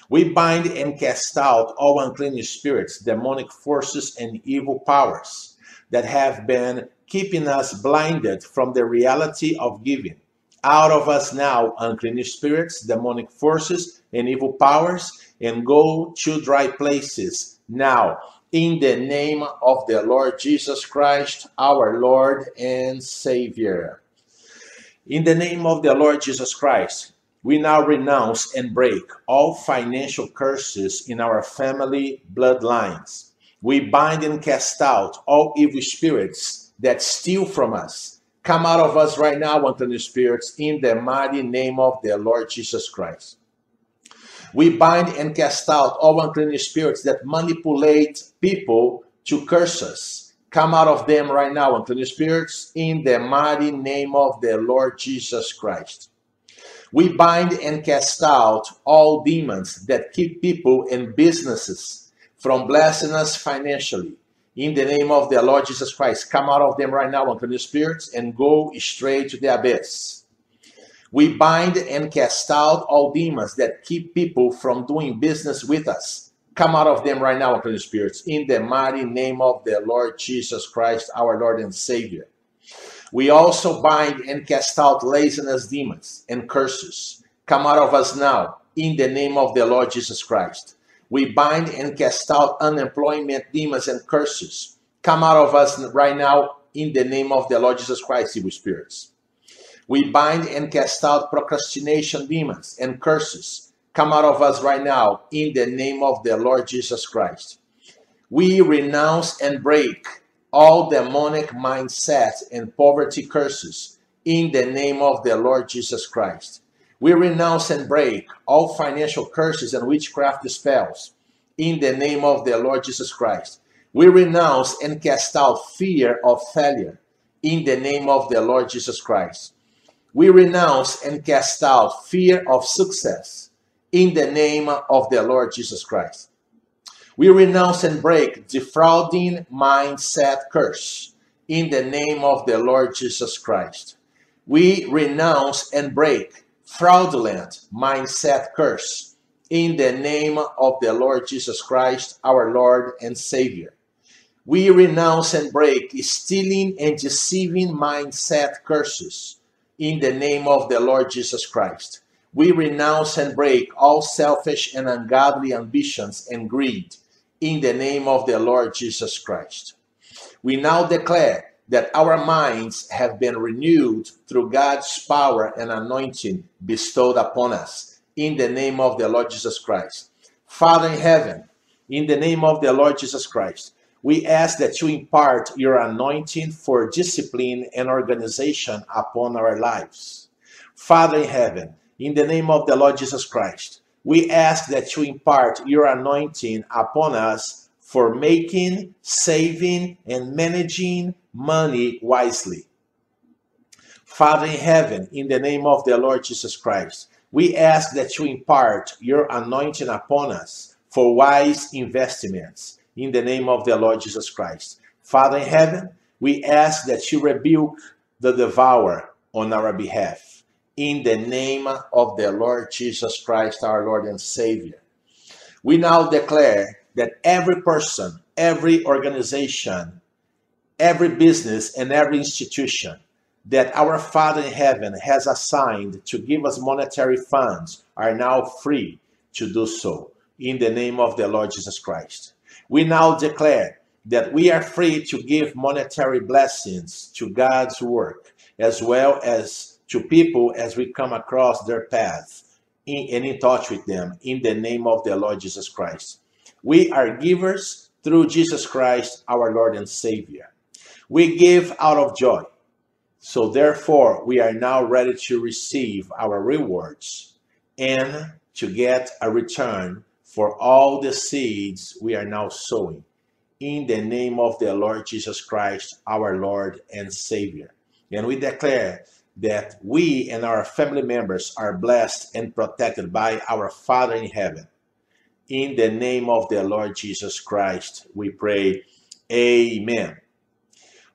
We bind and cast out all unclean spirits, demonic forces, and evil powers that have been keeping us blinded from the reality of giving. Out of us now, unclean spirits, demonic forces, and evil powers, and go to dry places now. In the name of the Lord Jesus Christ, our Lord and Savior. In the name of the Lord Jesus Christ, we now renounce and break all financial curses in our family bloodlines. We bind and cast out all evil spirits that steal from us. Come out of us right now, unclean spirits, in the mighty name of the Lord Jesus Christ. We bind and cast out all unclean spirits that manipulate people to curse us. Come out of them right now, unclean spirits, in the mighty name of the Lord Jesus Christ. We bind and cast out all demons that keep people and businesses from blessing us financially. In the name of the Lord Jesus Christ, come out of them right now, unclean spirits, and go straight to the abyss. We bind and cast out all demons that keep people from doing business with us. Come out of them right now, unclean spirits, in the mighty name of the Lord Jesus Christ, our Lord and Savior. We also bind and cast out laziness demons and curses. Come out of us now, in the name of the Lord Jesus Christ. We bind and cast out unemployment demons and curses. Come out of us right now, in the name of the Lord Jesus Christ, evil spirits. We bind and cast out procrastination demons and curses. Come out of us right now in the name of the Lord Jesus Christ. We renounce and break all demonic mindsets and poverty curses in the name of the Lord Jesus Christ. We renounce and break all financial curses and witchcraft spells in the name of the Lord Jesus Christ. We renounce and cast out fear of failure in the name of the Lord Jesus Christ. We renounce and cast out fear of success in the name of the Lord Jesus Christ. We renounce and break defrauding mindset curse in the name of the Lord Jesus Christ. We renounce and break fraudulent mindset curse in the name of the Lord Jesus Christ, our Lord and Savior. We renounce and break stealing and deceiving mindset curses in the name of the Lord Jesus Christ. We renounce and break all selfish and ungodly ambitions and greed in the name of the Lord Jesus Christ. We now declare that our minds have been renewed through God's power and anointing bestowed upon us in the name of the Lord Jesus Christ. Father in heaven, in the name of the Lord Jesus Christ, we ask that you impart your anointing for discipline and organization upon our lives. Father in heaven, in the name of the Lord Jesus Christ, we ask that you impart your anointing upon us for making, saving, and managing money wisely. Father in heaven, in the name of the Lord Jesus Christ, we ask that you impart your anointing upon us for wise investments. In the name of the Lord Jesus Christ. Father in heaven, we ask that you rebuke the devourer on our behalf. In the name of the Lord Jesus Christ, our Lord and Savior. We now declare that every person, every organization, every business, and every institution that our Father in heaven has assigned to give us monetary funds are now free to do so. In the name of the Lord Jesus Christ. We now declare that we are free to give monetary blessings to God's work, as well as to people as we come across their path in, and in touch with them in the name of the Lord Jesus Christ. We are givers through Jesus Christ, our Lord and Savior. We give out of joy. So therefore, we are now ready to receive our rewards and to get a return for all the seeds we are now sowing, in the name of the Lord Jesus Christ, our Lord and Savior. And we declare that we and our family members are blessed and protected by our Father in heaven. In the name of the Lord Jesus Christ, we pray, amen.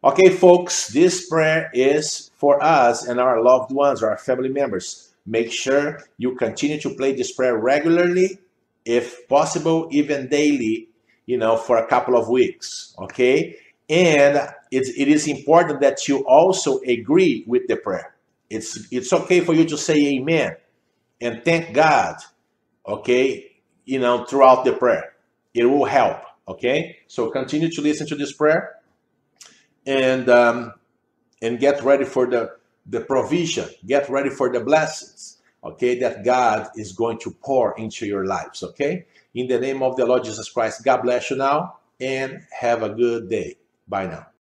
Okay, folks, this prayer is for us and our loved ones, our family members. Make sure you continue to play this prayer regularly, if possible, even daily, you know, for a couple of weeks, okay? And it, it is important that you also agree with the prayer. It's, it's okay for you to say amen and thank God, okay, you know, throughout the prayer. It will help, okay? So continue to listen to this prayer and, um, and get ready for the, the provision. Get ready for the blessings. Okay, that God is going to pour into your lives, okay? In the name of the Lord Jesus Christ, God bless you now and have a good day. Bye now.